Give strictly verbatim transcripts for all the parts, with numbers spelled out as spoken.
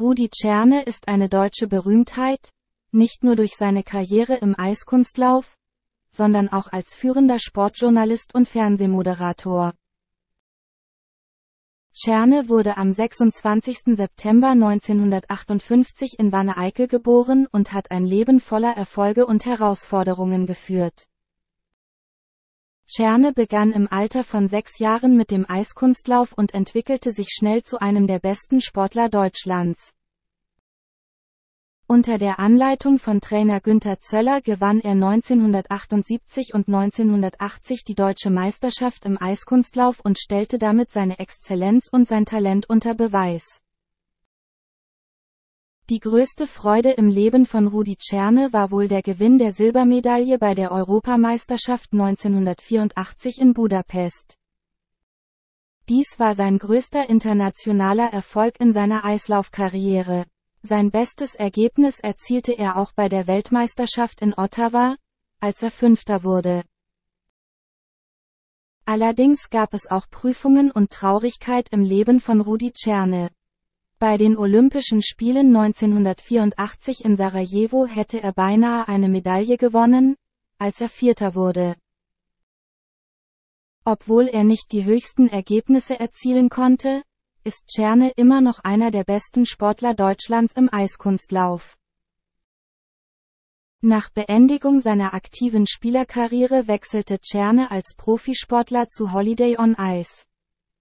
Rudi Cerne ist eine deutsche Berühmtheit, nicht nur durch seine Karriere im Eiskunstlauf, sondern auch als führender Sportjournalist und Fernsehmoderator. Cerne wurde am sechsundzwanzigsten September neunzehnhundertachtundfünfzig in Wanne-Eickel geboren und hat ein Leben voller Erfolge und Herausforderungen geführt. Cerne begann im Alter von sechs Jahren mit dem Eiskunstlauf und entwickelte sich schnell zu einem der besten Sportler Deutschlands. Unter der Anleitung von Trainer Günther Zöller gewann er neunzehnhundertachtundsiebzig und neunzehnhundertachtzig die deutsche Meisterschaft im Eiskunstlauf und stellte damit seine Exzellenz und sein Talent unter Beweis. Die größte Freude im Leben von Rudi Cerne war wohl der Gewinn der Silbermedaille bei der Europameisterschaft neunzehnhundertvierundachtzig in Budapest. Dies war sein größter internationaler Erfolg in seiner Eislaufkarriere. Sein bestes Ergebnis erzielte er auch bei der Weltmeisterschaft in Ottawa, als er Fünfter wurde. Allerdings gab es auch Prüfungen und Traurigkeit im Leben von Rudi Cerne. Bei den Olympischen Spielen neunzehnhundertvierundachtzig in Sarajevo hätte er beinahe eine Medaille gewonnen, als er Vierter wurde. Obwohl er nicht die höchsten Ergebnisse erzielen konnte, ist Cerne immer noch einer der besten Sportler Deutschlands im Eiskunstlauf. Nach Beendigung seiner aktiven Spielerkarriere wechselte Cerne als Profisportler zu Holiday on Ice.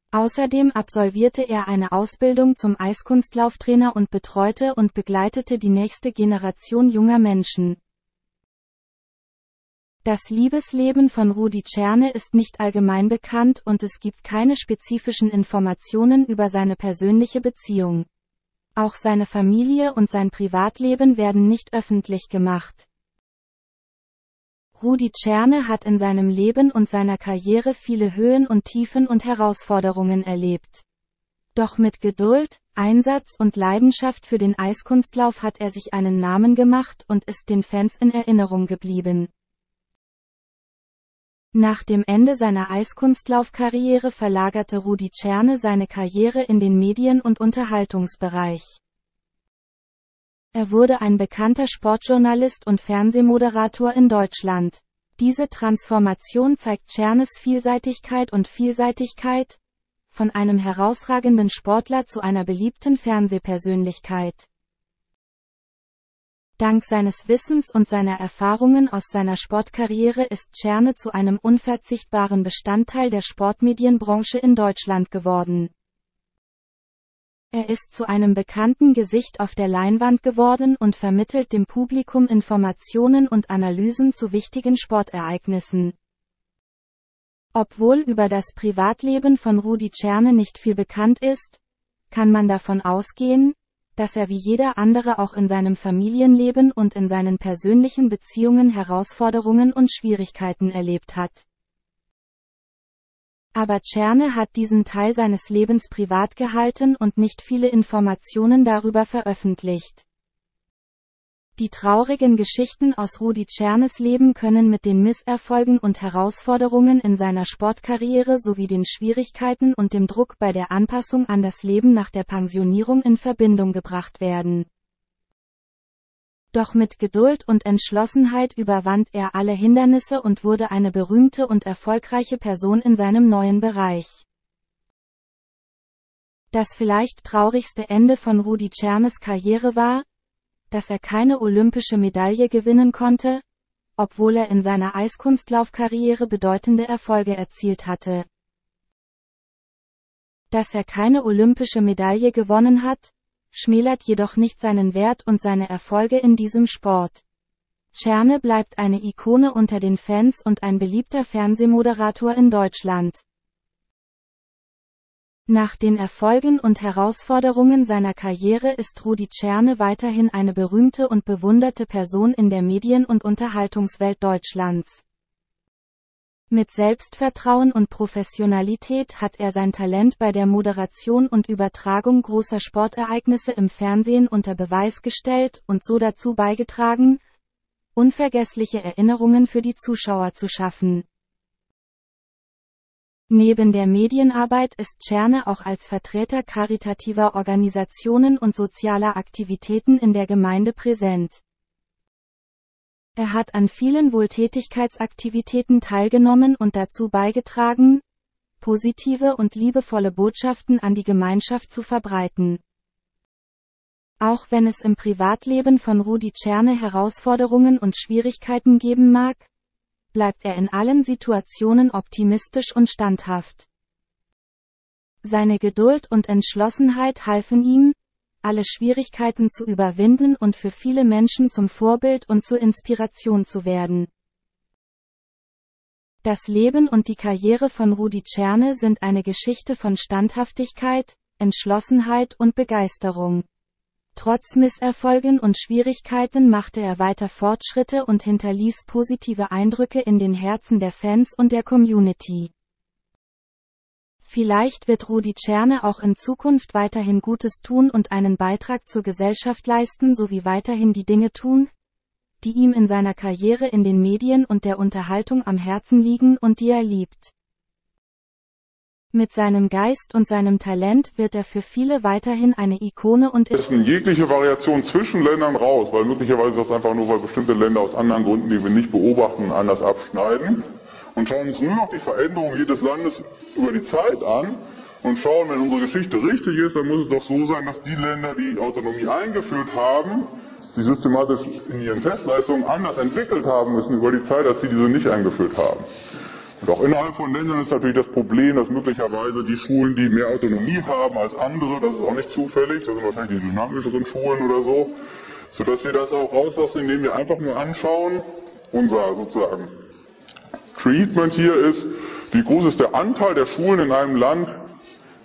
Außerdem absolvierte er eine Ausbildung zum Eiskunstlauftrainer und betreute und begleitete die nächste Generation junger Menschen. Das Liebesleben von Rudi Cerne ist nicht allgemein bekannt und es gibt keine spezifischen Informationen über seine persönliche Beziehung. Auch seine Familie und sein Privatleben werden nicht öffentlich gemacht. Rudi Cerne hat in seinem Leben und seiner Karriere viele Höhen und Tiefen und Herausforderungen erlebt. Doch mit Geduld, Einsatz und Leidenschaft für den Eiskunstlauf hat er sich einen Namen gemacht und ist den Fans in Erinnerung geblieben. Nach dem Ende seiner Eiskunstlaufkarriere verlagerte Rudi Cerne seine Karriere in den Medien- und Unterhaltungsbereich. Er wurde ein bekannter Sportjournalist und Fernsehmoderator in Deutschland. Diese Transformation zeigt Cernes Vielseitigkeit und Vielseitigkeit, von einem herausragenden Sportler zu einer beliebten Fernsehpersönlichkeit. Dank seines Wissens und seiner Erfahrungen aus seiner Sportkarriere ist Cerne zu einem unverzichtbaren Bestandteil der Sportmedienbranche in Deutschland geworden. Er ist zu einem bekannten Gesicht auf der Leinwand geworden und vermittelt dem Publikum Informationen und Analysen zu wichtigen Sportereignissen. Obwohl über das Privatleben von Rudi Cerne nicht viel bekannt ist, kann man davon ausgehen, dass er wie jeder andere auch in seinem Familienleben und in seinen persönlichen Beziehungen Herausforderungen und Schwierigkeiten erlebt hat. Aber Cerne hat diesen Teil seines Lebens privat gehalten und nicht viele Informationen darüber veröffentlicht. Die traurigen Geschichten aus Rudi Cernes Leben können mit den Misserfolgen und Herausforderungen in seiner Sportkarriere sowie den Schwierigkeiten und dem Druck bei der Anpassung an das Leben nach der Pensionierung in Verbindung gebracht werden. Doch mit Geduld und Entschlossenheit überwand er alle Hindernisse und wurde eine berühmte und erfolgreiche Person in seinem neuen Bereich. Das vielleicht traurigste Ende von Rudi Cernes Karriere war, dass er keine olympische Medaille gewinnen konnte, obwohl er in seiner Eiskunstlaufkarriere bedeutende Erfolge erzielt hatte. Dass er keine olympische Medaille gewonnen hat, schmälert jedoch nicht seinen Wert und seine Erfolge in diesem Sport. Cerne bleibt eine Ikone unter den Fans und ein beliebter Fernsehmoderator in Deutschland. Nach den Erfolgen und Herausforderungen seiner Karriere ist Rudi Cerne weiterhin eine berühmte und bewunderte Person in der Medien- und Unterhaltungswelt Deutschlands. Mit Selbstvertrauen und Professionalität hat er sein Talent bei der Moderation und Übertragung großer Sportereignisse im Fernsehen unter Beweis gestellt und so dazu beigetragen, unvergessliche Erinnerungen für die Zuschauer zu schaffen. Neben der Medienarbeit ist Cerne auch als Vertreter karitativer Organisationen und sozialer Aktivitäten in der Gemeinde präsent. Er hat an vielen Wohltätigkeitsaktivitäten teilgenommen und dazu beigetragen, positive und liebevolle Botschaften an die Gemeinschaft zu verbreiten. Auch wenn es im Privatleben von Rudi Cerne Herausforderungen und Schwierigkeiten geben mag, bleibt er in allen Situationen optimistisch und standhaft. Seine Geduld und Entschlossenheit halfen ihm, alle Schwierigkeiten zu überwinden und für viele Menschen zum Vorbild und zur Inspiration zu werden. Das Leben und die Karriere von Rudi Cerne sind eine Geschichte von Standhaftigkeit, Entschlossenheit und Begeisterung. Trotz Misserfolgen und Schwierigkeiten machte er weiter Fortschritte und hinterließ positive Eindrücke in den Herzen der Fans und der Community. Vielleicht wird Rudi Cerne auch in Zukunft weiterhin Gutes tun und einen Beitrag zur Gesellschaft leisten sowie weiterhin die Dinge tun, die ihm in seiner Karriere in den Medien und der Unterhaltung am Herzen liegen und die er liebt. Mit seinem Geist und seinem Talent wird er für viele weiterhin eine Ikone und ist in jegliche Variation zwischen Ländern raus, weil möglicherweise das einfach nur, weil bestimmte Länder aus anderen Gründen, die wir nicht beobachten, anders abschneiden. Und schauen uns nur noch die Veränderung jedes Landes über die Zeit an und schauen, wenn unsere Geschichte richtig ist, dann muss es doch so sein, dass die Länder, die Autonomie eingeführt haben, sie systematisch in ihren Testleistungen anders entwickelt haben müssen über die Zeit, als sie diese nicht eingeführt haben. Und auch innerhalb von Ländern ist natürlich das Problem, dass möglicherweise die Schulen, die mehr Autonomie haben als andere, das ist auch nicht zufällig, das sind wahrscheinlich die dynamischeren Schulen oder so, sodass wir das auch rauslassen, indem wir einfach nur anschauen, unser sozusagen Treatment hier ist, wie groß ist der Anteil der Schulen in einem Land,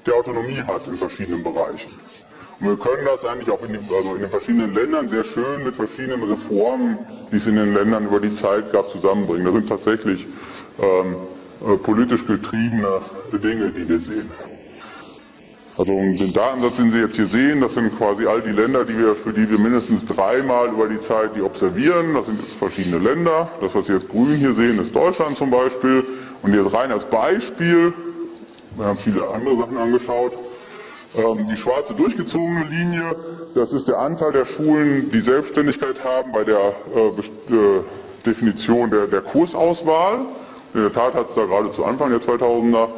der Autonomie hat in verschiedenen Bereichen. Und wir können das eigentlich auch in den, also in den verschiedenen Ländern sehr schön mit verschiedenen Reformen, die es in den Ländern über die Zeit gab, zusammenbringen. Das sind tatsächlich Ähm, äh, politisch getriebene Dinge, die wir sehen. Also den Datensatz, den Sie jetzt hier sehen, das sind quasi all die Länder, die wir, für die wir mindestens dreimal über die Zeit die observieren. Das sind jetzt verschiedene Länder. Das, was Sie jetzt grün hier sehen, ist Deutschland zum Beispiel. Und jetzt rein als Beispiel, wir haben viele andere Sachen angeschaut, ähm, die schwarze durchgezogene Linie, das ist der Anteil der Schulen, die Selbstständigkeit haben bei der äh, äh, Definition der, der Kursauswahl. In der Tat hat es da gerade zu Anfang der zweitausender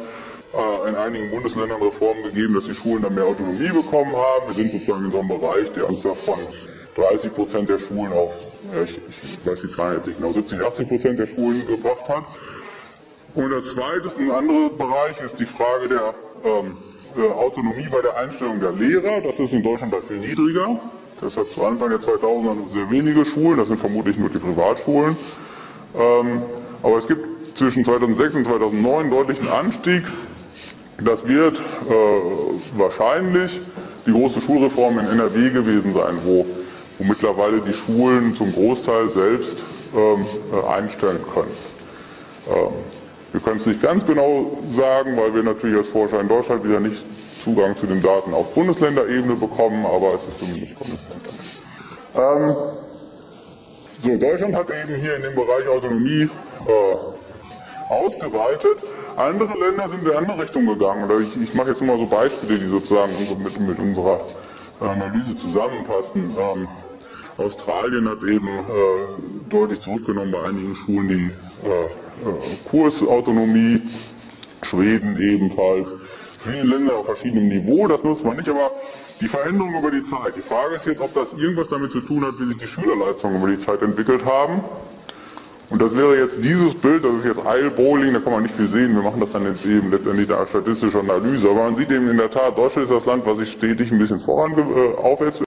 äh, in einigen Bundesländern Reformen gegeben, dass die Schulen dann mehr Autonomie bekommen haben. Wir sind sozusagen in so einem Bereich, der uns von dreißig Prozent der Schulen auf, äh, ich, ich weiß die Zahlen jetzt nicht genau, siebzig, achtzig Prozent der Schulen gebracht hat. Und das zweite, ein anderer Bereich, ist die Frage der ähm, äh, Autonomie bei der Einstellung der Lehrer. Das ist in Deutschland da viel niedriger. Das hat zu Anfang der zweitausender nur sehr wenige Schulen, das sind vermutlich nur die Privatschulen. Ähm, aber es gibt zwischen zweitausendsechs und zweitausendneun einen deutlichen Anstieg. Das wird äh, wahrscheinlich die große Schulreform in N R W gewesen sein, wo, wo mittlerweile die Schulen zum Großteil selbst ähm, äh, einstellen können. Ähm, wir können es nicht ganz genau sagen, weil wir natürlich als Forscher in Deutschland wieder nicht Zugang zu den Daten auf Bundesländerebene bekommen, aber es ist zumindest Bundesländer. Ähm, so, Deutschland hat eben hier in dem Bereich Autonomie äh, ausgeweitet. Andere Länder sind in eine andere Richtung gegangen. Ich, ich mache jetzt nur mal so Beispiele, die sozusagen mit, mit unserer Analyse zusammenpassen. Ähm, Australien hat eben äh, deutlich zurückgenommen bei einigen Schulen die äh, äh, Kursautonomie, Schweden ebenfalls. Viele Länder auf verschiedenem Niveau, das nutzt man nicht, aber die Veränderung über die Zeit. Die Frage ist jetzt, ob das irgendwas damit zu tun hat, wie sich die Schülerleistungen über die Zeit entwickelt haben. Und das wäre jetzt dieses Bild, das ist jetzt Eilbowling, da kann man nicht viel sehen, wir machen das dann jetzt eben letztendlich eine statistische Analyse. Aber man sieht eben in der Tat, Deutschland ist das Land, was sich stetig ein bisschen voran äh, aufwärts